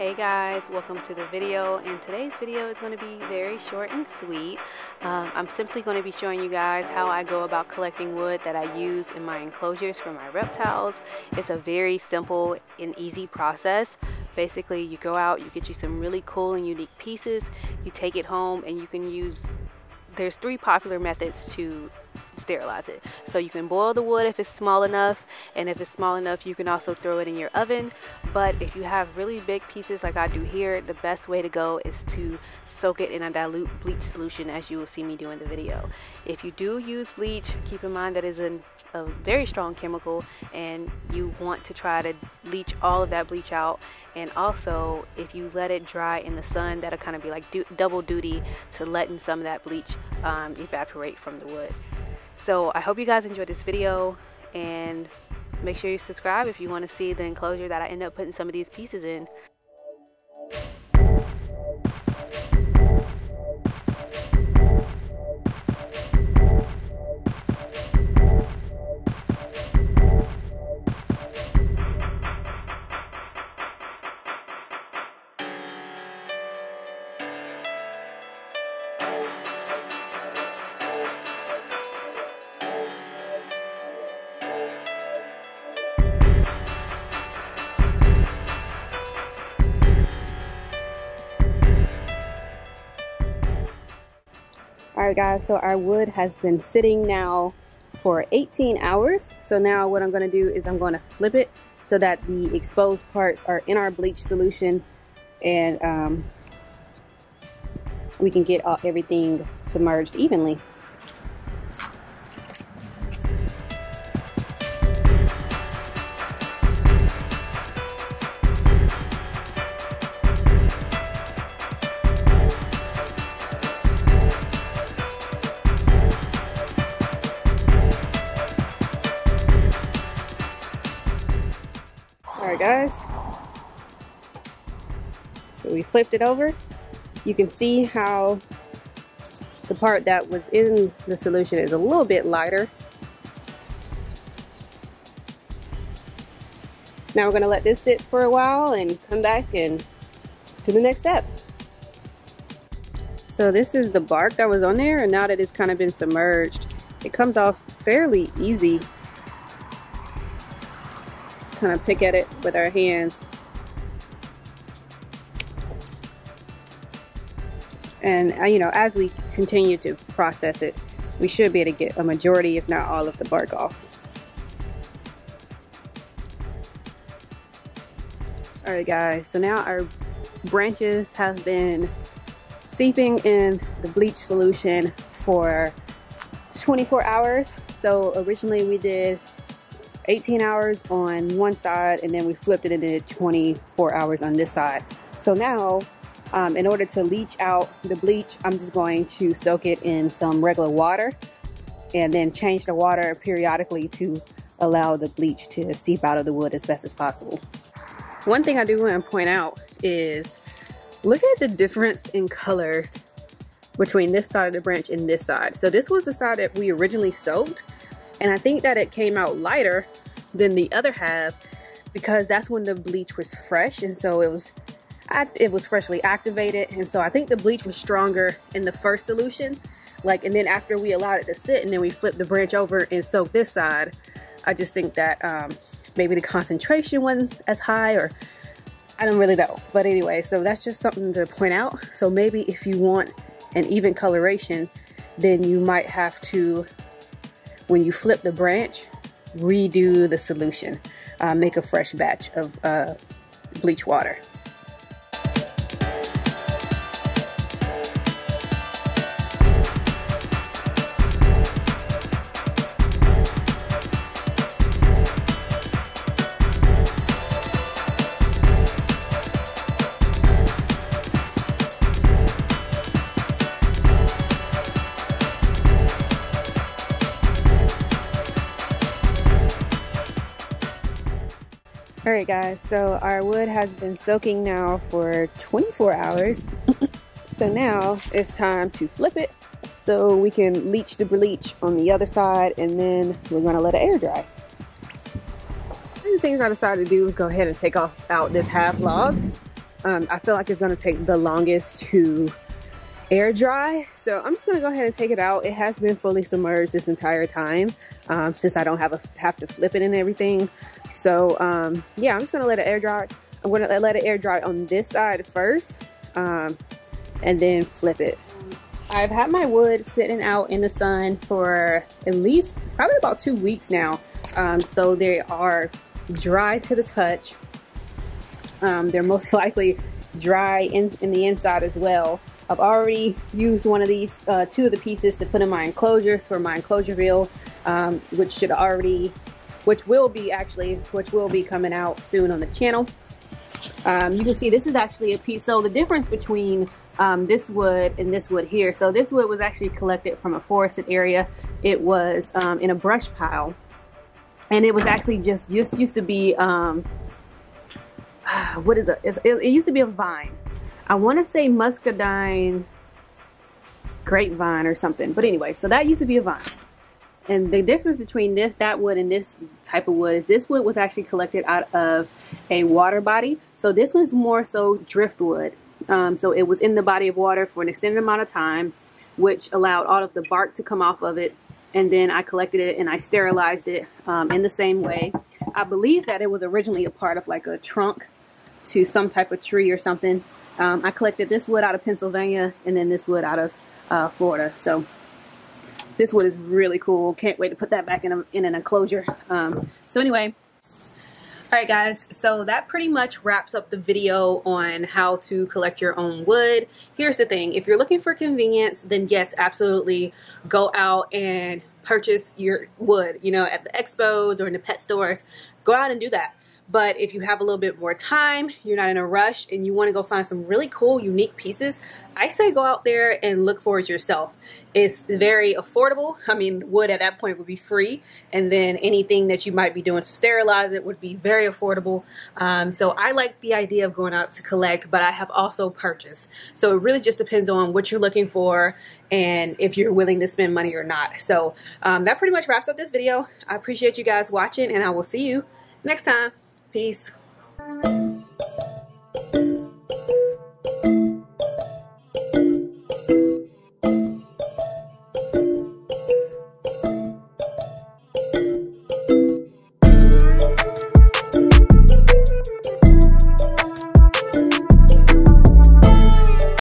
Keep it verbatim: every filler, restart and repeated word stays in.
Hey guys, welcome to the video, and today's video is going to be very short and sweet. Um, I'm simply going to be showing you guys how I go about collecting wood that I use in my enclosures for my reptiles. It's a very simple and easy process. Basically, you go out, you get you some really cool and unique pieces, you take it home, and you can use, there's three popular methods to sterilize it. So you can boil the wood if it's small enough, and if it's small enough you can also throw it in your oven. But if you have really big pieces like I do here, the best way to go is to soak it in a dilute bleach solution, as you will see me do in the video. If you do use bleach, keep in mind that is a, a very strong chemical, and you want to try to leach all of that bleach out. And also, if you let it dry in the sun, that'll kind of be like do, double duty to letting some of that bleach um, evaporate from the wood. So I hope you guys enjoyed this video, and make sure you subscribe if you want to see the enclosure that I end up putting some of these pieces in. Alright guys, so our wood has been sitting now for eighteen hours. So now what I'm going to do is I'm going to flip it so that the exposed parts are in our bleach solution, and um, we can get all, everything submerged evenly. Guys, so we flipped it over. You can see how the part that was in the solution is a little bit lighter. Now we're going to let this sit for a while and come back and do the next step. So this is the bark that was on there, and now that it's kind of been submerged, it comes off fairly easy. Kind of pick at it with our hands, and you know, as we continue to process it, we should be able to get a majority, if not all, of the bark off. All right guys, so now our branches have been seeping in the bleach solution for twenty-four hours. So originally we did eighteen hours on one side, and then we flipped it and did twenty-four hours on this side. So now, um, in order to leach out the bleach, I'm just going to soak it in some regular water and then change the water periodically to allow the bleach to seep out of the wood as best as possible. One thing I do want to point out is look at the difference in colors between this side of the branch and this side. So this was the side that we originally soaked, and I think that it came out lighter than the other half because that's when the bleach was fresh, and so it was it was freshly activated. And so I think the bleach was stronger in the first solution, like, and then after we allowed it to sit and then we flipped the branch over and soaked this side, I just think that um, maybe the concentration wasn't as high, or I don't really know. But anyway, so that's just something to point out. So maybe if you want an even coloration, then you might have to, when you flip the branch, redo the solution. Uh, make a fresh batch of uh, bleach water. Alright guys, so our wood has been soaking now for twenty-four hours. So now it's time to flip it so we can leach the bleach on the other side, and then we're going to let it air dry. One of the things I decided to do was go ahead and take off out this half log Um, I feel like it's gonna take the longest to air dry. So I'm just gonna go ahead and take it out. It has been fully submerged this entire time, um, since I don't have, a, have to flip it and everything. So um, yeah, I'm just gonna let it air dry. I'm gonna let it air dry on this side first, um, and then flip it. I've had my wood sitting out in the sun for at least probably about two weeks now. Um, so they are dry to the touch. Um, they're most likely dry in, in the inside as well. I've already used one of these, uh, two of the pieces to put in my enclosures for my enclosure reel, um, which should already, which will be actually, which will be coming out soon on the channel. Um, you can see this is actually a piece. So the difference between um, this wood and this wood here. So this wood was actually collected from a forested area. It was um, in a brush pile, and it was actually just just used to be. Um, what is it? It, it used to be a vine. I want to say muscadine grapevine or something, but anyway, so that used to be a vine. And the difference between this, that wood, and this type of wood is this wood was actually collected out of a water body. So this was more so driftwood. Um, so it was in the body of water for an extended amount of time, which allowed all of the bark to come off of it. And then I collected it and I sterilized it um, in the same way. I believe that it was originally a part of like a trunk to some type of tree or something. Um, I collected this wood out of Pennsylvania and then this wood out of uh, Florida. So this wood is really cool. Can't wait to put that back in, a, in an enclosure. Um, so anyway, all right guys, so that pretty much wraps up the video on how to collect your own wood. Here's the thing, if you're looking for convenience, then yes, absolutely go out and purchase your wood, you know, at the expos or in the pet stores, go out and do that. But if you have a little bit more time, you're not in a rush, and you want to go find some really cool, unique pieces, I say go out there and look for it yourself. It's very affordable. I mean, wood at that point would be free, and then anything that you might be doing to sterilize it would be very affordable. Um, so I like the idea of going out to collect, but I have also purchased. So it really just depends on what you're looking for and if you're willing to spend money or not. So um, that pretty much wraps up this video. I appreciate you guys watching, and I will see you next time. Peace.